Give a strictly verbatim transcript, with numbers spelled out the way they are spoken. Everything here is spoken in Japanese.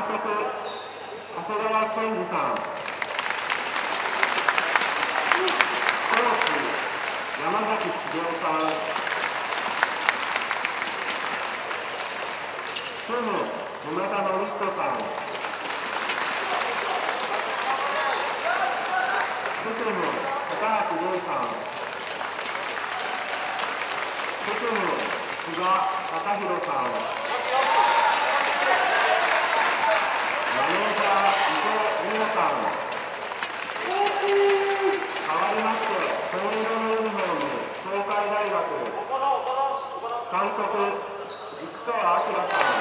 監督、長谷川健二さん、コーチ、山崎秀夫さん、チーム、沼田典人さん、チーム、高橋玲さん、チーム、須賀貴弘さん、マネージャー伊藤美穂さん、代わりまして、紺色のユニフォーム、東海大学、監督、市川明さん。